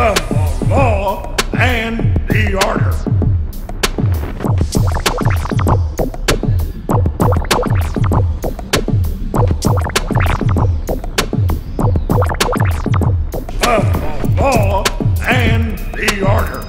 of the law and the order. Of the law and the order.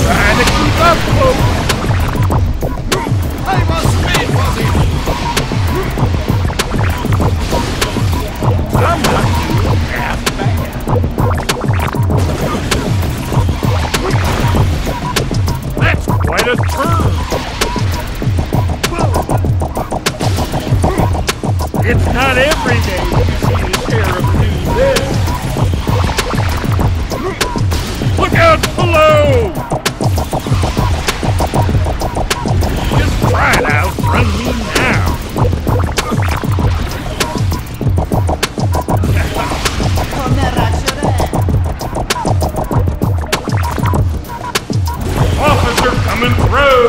Trying to keep up, folks. I must be busy. I'm not half bad. That's quite a turn. It's not every day you see a pair of this. Look out below! Just try to outrun me now! Officer coming through!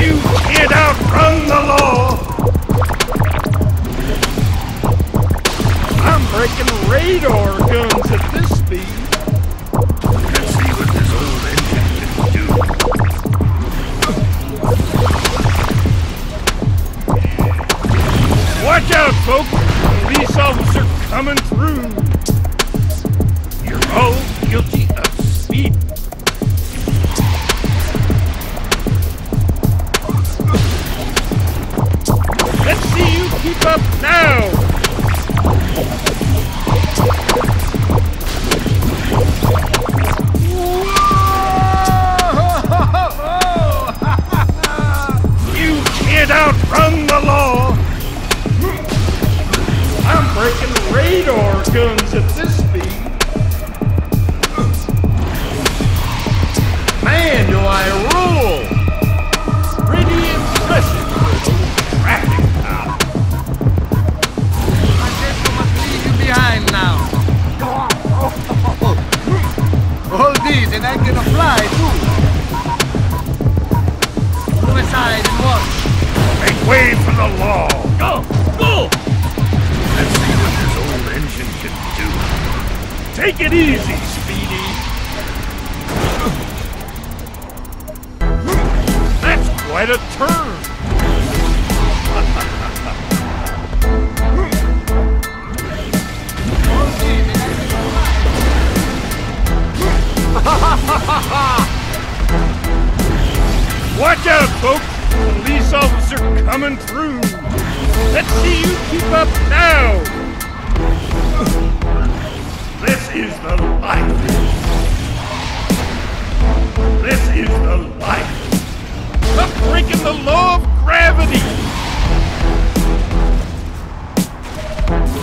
You can't outrun the law! Breaking radar guns at this speed. Let's see what this old engine can do. Watch out, folks! Police officer coming through. You're all guilty of speed. Let's see you keep up now. Outrun the law! I'm breaking radar guns at this speed. Man, do I rule! Pretty impressive for a little traffic cop. I guess we must leave you behind now. Hold these, and I can apply too. Move aside and watch. Make way for the law! Go! Go! Let's see what this old engine can do. Take it easy, Speedy! That's quite a turn! Watch out, folks! Police officer coming through. Let's see you keep up now. This is the life. This is the life. Stop breaking the law of gravity.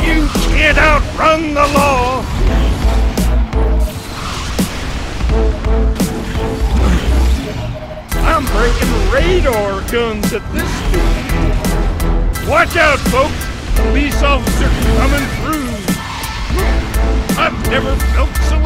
You can't outrun the law. I'm breaking radar guns at this speed. Watch out, folks! Police officer coming through. I've never felt so